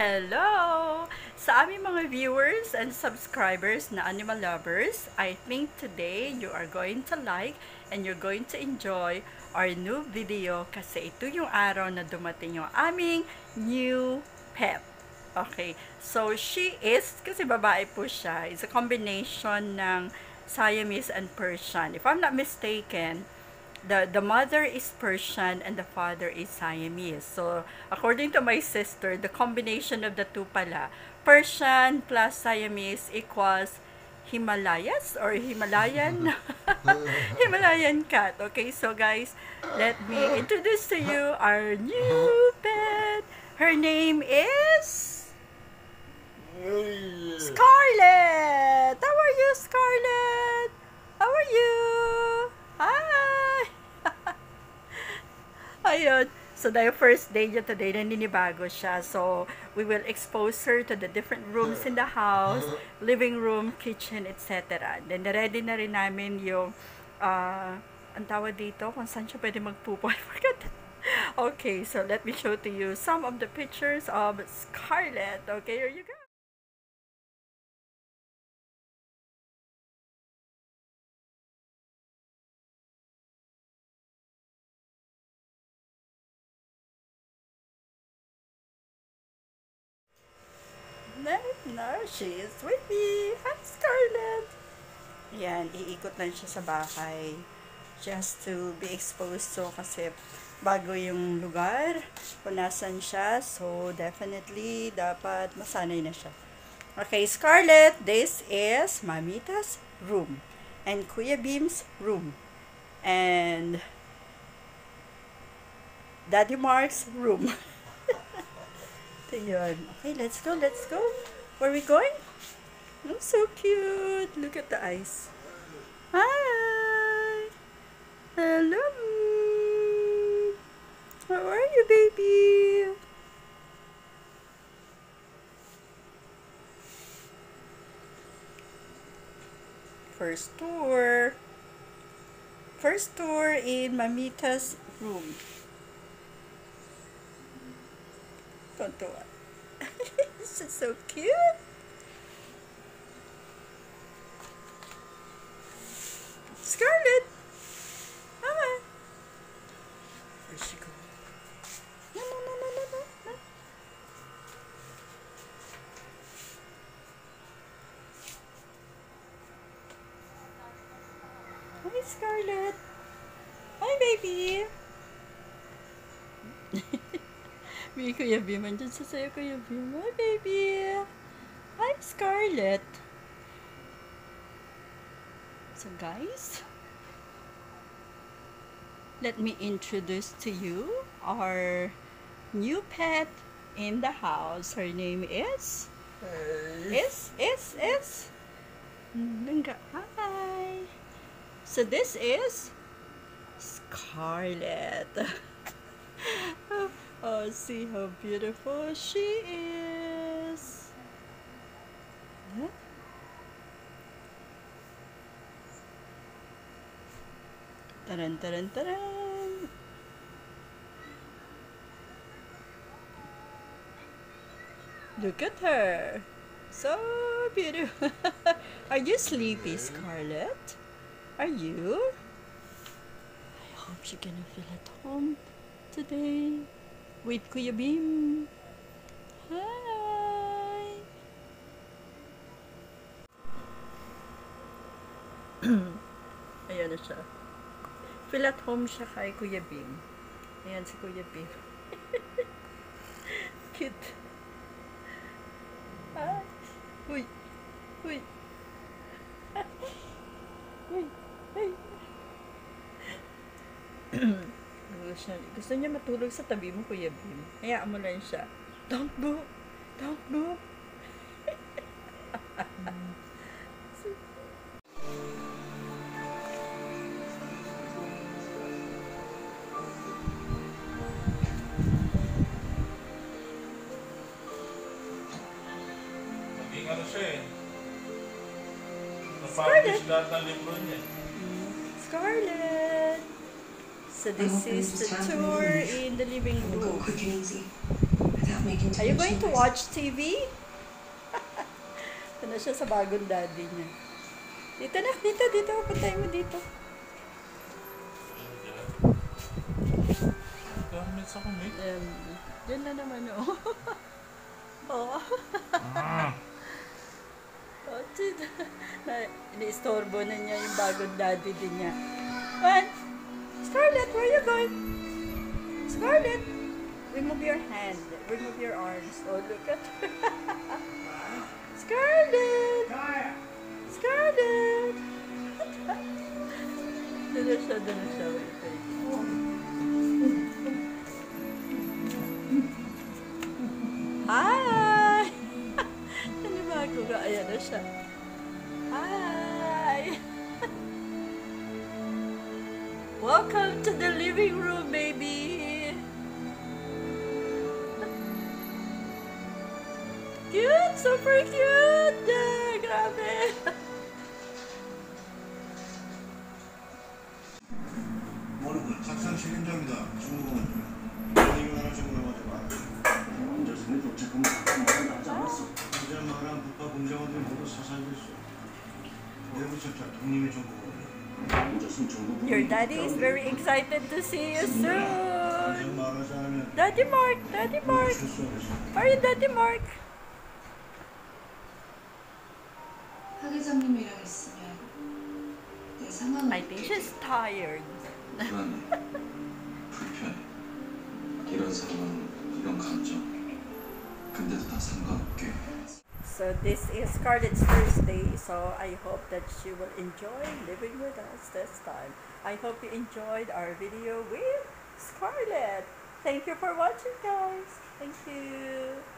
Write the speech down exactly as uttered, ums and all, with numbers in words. Hello! Sa aming mga viewers and subscribers na animal lovers, I think today you are going to like and you're going to enjoy our new video kasi ito yung araw na dumating yung aming new pet. Okay, so she is, kasi babae po siya, it's a combination ng Siamese and Persian. If I'm not mistaken, The, the mother is Persian and the father is Siamese. So, according to my sister, the combination of the two pala, Persian plus Siamese equals Himalayas or Himalayan? Himalayan cat. Okay, so guys, let me introduce to you our new pet. Her name is Scarlett. How are you, Scarlett? How are you? Hi! Ayun. So, the first day niya today, naninibago siya. So, we will expose her to the different rooms in the house, living room, kitchen, et cetera. Then, ready na rin namin yung, uh, ang tawag dito, kung saan siya pwede magpupo. I forgot. Okay, so let me show to you some of the pictures of Scarlett. Okay, here you go. No, she is with me. Hi, Scarlett. Yan, iikot lang siya sa bahay. She has to be exposed so kasi bago yung lugar, kung nasan siya. So, definitely, dapat masanay na siya. Okay, Scarlett, this is Mamita's room. And Kuya Bim's room. And Daddy Mark's room. Ayan. Okay, let's go, let's go. Where are we going? Oh, so cute. Look at the eyes. Hi. Hello. How are you, baby? First tour. First tour in Mamita's room. Tontuwa. This is so cute. Scarlett. Hi. Where's she going? No, no, no, no, no, no, no. Hi, Scarlett. Hi, baby. May Kuya Bim. Andyan sa sayo, Kuya Bim. Hi, baby. Hi, Scarlett. So, guys, let me introduce to you our new pet in the house. Her name is... Is, is, is... Hi. So, this is Scarlett. Oh, see how beautiful she is. Huh? Taran, taran, taran. Look at her. So beautiful. Are you sleepy, Scarlett? Are you? I hope you're gonna feel at home today. With Kuya Bim. Hi. Ayan na siya. Feel at home siya kay Kuya Bim. Ayan si Kuya Bim. Cute. Ah. Uy. Uy. Uy. Uy. Siya. Gusto niya matulog sa tabi mo, Kuya Bim. Hayaan mo lang siya. Don't do! Don't do! Maging ano siya eh. Napapish lahat ng libro niya. Scarlett! So this is the tour in the living room. making Are you going to watch T V? Ito na siya sa bagong daddy niya. Dito na, dito, dito. Pantay mo dito. Gamits ako, mate. Diyan na naman, oh. Oo. Ini-istorbo na niya yung bagong daddy din niya. What? Scarlett, where are you going? Scarlett, remove your hand. Remove your arms. Oh, look at her. Scarlett! Scarlett! Doon siya, doon siya. Hi! Ano ba ako? Ayan na siya. Hi! Welcome to the living room, baby! Cute! Super cute! Yeah, grabe! 머리는 작상 실현장이다. 중국은 이거 나라 정부로 받아봐. 먼저 생일 도착하면 작품을 나지 않았어. 이제 말한 국가 공장원들이 모두 사살됐어. 내부 절차 독립의 정부가 Your daddy is very excited to see you soon. Daddy Mark, Daddy Mark, are you Daddy Mark? I think she's tired. So this is Scarlett's Thursday, so I hope that she will enjoy living with us this time. I hope you enjoyed our video with Scarlett. Thank you for watching, guys. Thank you.